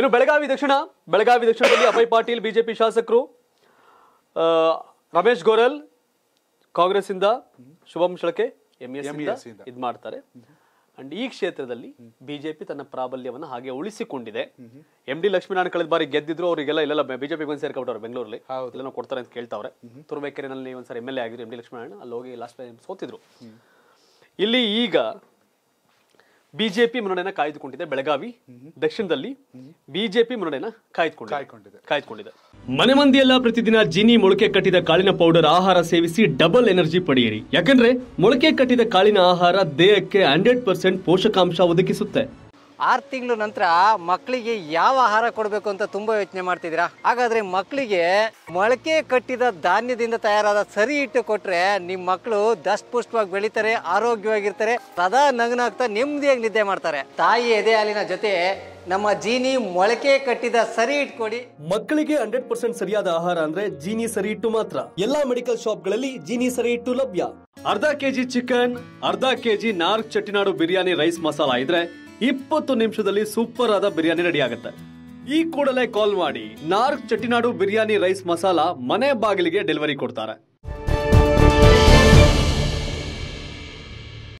ಇನ್ನು ಬೆಳಗಾವಿ ದಕ್ಷಿಣದಲ್ಲಿ ಅಭಯ್ ಪಾಟೀಲ್ ಬಿಜೆಪಿ ಶಾಸಕರು ರಮೇಶ್ ಗೋರೆಲ್ ಕಾಂಗ್ರೆಸ್ ಇಂದ ಶುಭಂ ಶಳಕೆ ಎಂಎಸ್ ಇಂದ ಇದು ಮಾಡ್ತಾರೆ ಅಂಡ್ ಈ ಕ್ಷೇತ್ರದಲ್ಲಿ ಬಿಜೆಪಿ ತನ್ನ ಪ್ರಾಬಲ್ಯವನ್ನು ಹಾಗೆ ಉಳಿಸಿಕೊಂಡಿದೆ ಎಂಡಿ ಲಕ್ಷ್ಮೀನಾರಾಯಣ ಕಳೆದ ಬಾರಿ ಗೆದ್ದಿದ್ರು ಅವರಿಗೆಲ್ಲ ಇಲ್ಲ ಬಿಜೆಪಿ ಬಂದು ಸೇರ್ಕೊಂಡವ್ರು ಬೆಂಗಳೂರಲ್ಲಿ ಎಲ್ಲನೋ ಕೊಡ್ತಾರೆ ಅಂತ ಕೇಳ್ತಾವ್ರೆ ತುರುವೇಕೆರೆನಲ್ಲಿ ಒಂದ್ಸರಿ ಎಂಎಲ್ಎ ಆಗಿದ್ರು ಎಂಡಿ ಲಕ್ಷ್ಮೀನಾರಾಯಣ ಅಲ್ಲಿ ಹೋಗಿ ಲಾಸ್ಟ್ ಟೈಮ್ ಸೋತಿದ್ರು ಇಲ್ಲಿ ಈಗ ಬಿಜೆಪಿ ಮುನ್ನಡೆಯನ್ನು ಕಾಯ್ದುಕೊಂಡಿದೆ ಬೆಳಗಾವಿ ದಕ್ಷಿಣದಲ್ಲಿ ಬಿಜೆಪಿ ಮುನ್ನಡೆಯನ್ನು ಕಾಯ್ದುಕೊಂಡಿದೆ ಮನೆ ಮಂದಿಯೆಲ್ಲ ಪ್ರತಿದಿನ ಜಿನಿ ಮೊಳಕೆ ಕಟ್ಟಿದ ಕಾಳಿನ ಪೌಡರ್ ಆಹಾರ ಸೇವಿಸಿ ಡಬಲ್ ಎನರ್ಜಿ ಪಡೆಯಿರಿ ಯಾಕಂದ್ರೆ ಮೊಳಕೆ ಕಟ್ಟಿದ ಕಾಳಿನ ಆಹಾರ ದೇಹಕ್ಕೆ 100% ಪೋಷಕಾಂಶ ಒದಗಿಸುತ್ತೆ 6 ತಿಂಗಳ ನಂತರ ಮಕ್ಕಳಿಗೆ ಯಾವ ಆಹಾರ ಕೊಡಬೇಕು ಅಂತ ತುಂಬಾ ಯೋಚನೆ ಮಾಡ್ತಿದ್ದೀರಾ ಹಾಗಾದ್ರೆ ಮಕ್ಕಳಿಗೆ ಮೊಳಕೆ ಕಟ್ಟಿದ ಧಾನ್ಯದಿಂದ ತಯಾರಾದ ಸರಿ ಹಿಟ್ಟು ಕೊಟ್ರೆ ನಿಮ್ಮ ಮಕ್ಕಳು ದಷ್ಟಪುಷ್ಟವಾಗಿ ಬೆಳಿತಾರೆ ಆರೋಗ್ಯವಾಗಿರ್ತಾರೆ ಸದಾ ನಗನಾಗ್ತಾ ನೆಮ್ಮದಿಯಾಗಿ ನಿದ್ದೆ ಮಾಡ್ತಾರೆ ತಾಯಿ ಎದೆ ಹಾಲಿನ ಜೊತೆ ನಮ್ಮ ಜೀನಿ ಮೊಳಕೆ ಕಟ್ಟಿದ ಸರಿ ಹಿಟ್ಟು ಕೊಡಿ ಮಕ್ಕಳಿಗೆ 100% ಸರಿಯಾದ ಆಹಾರ ಅಂದ್ರೆ ಜೀನಿ ಸರಿ ಹಿಟ್ಟು ಮಾತ್ರ ಎಲ್ಲಾ ಮೆಡಿಕಲ್ ಶಾಪ್ಗಳಲ್ಲಿ ಜೀನಿ ಸರಿ ಹಿಟ್ಟು ಲಭ್ಯ ಅರ್ಧ ಕೆಜಿ ಚಿಕನ್ ಅರ್ಧ ಕೆಜಿ ನಾರ್ಕ್ ಚಟ್ಟಿನಾಡು ಬಿರಿಯಾನಿ ರೈಸ್ ಮಸಾಲಾ ಇದ್ರೆ 20 ನಿಮಿಷದಲ್ಲಿ ಸೂಪರ್ ಆದ ಬಿರಿಯಾನಿ ರೆಡಿ ಆಗುತ್ತೆ ಈ ಕೂಡಲೇ ಕಾಲ್ ಮಾಡಿ ನಾರ್ಕ್ ಚಟಿನಾಡು ಬಿರಿಯಾನಿ ರೈಸ್ ಮಸಾಲಾ ಮನೆ ಬಾಗಿಲಿಗೆ ಡೆಲಿವರಿ ಕೊಡ್ತಾರೆ